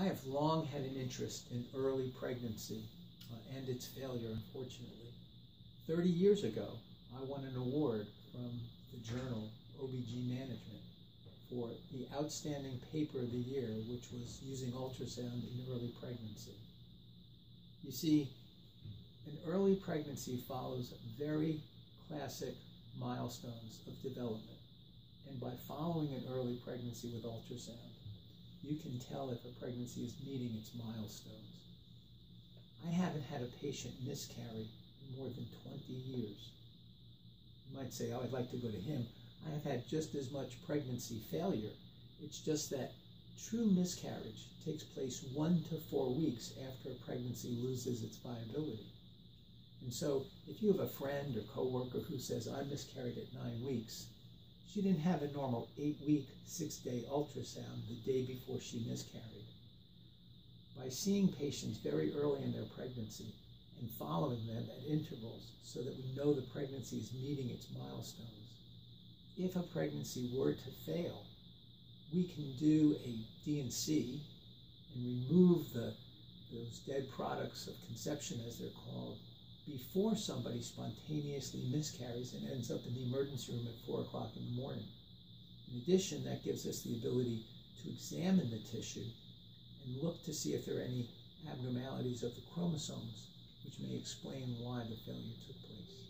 I have long had an interest in early pregnancy and its failure, unfortunately. 30 years ago, I won an award from the journal OBG Management for the outstanding paper of the year, which was using ultrasound in early pregnancy. You see, an early pregnancy follows very classic milestones of development. And by following an early pregnancy with ultrasound, you can tell if a pregnancy is meeting its milestones. I haven't had a patient miscarry in more than 20 years. You might say, oh, I'd like to go to him. I have had just as much pregnancy failure. It's just that true miscarriage takes place 1 to 4 weeks after a pregnancy loses its viability. And so if you have a friend or coworker who says, I miscarried at 9 weeks, she didn't have a normal 8-week, 6-day ultrasound the day before she miscarried. By seeing patients very early in their pregnancy and following them at intervals so that we know the pregnancy is meeting its milestones, if a pregnancy were to fail, we can do a D&C and remove those dead products of conception, as they're called, before somebody spontaneously miscarries and ends up in the emergency room at 4 o'clock in the morning. In addition, that gives us the ability to examine the tissue and look to see if there are any abnormalities of the chromosomes, which may explain why the failure took place.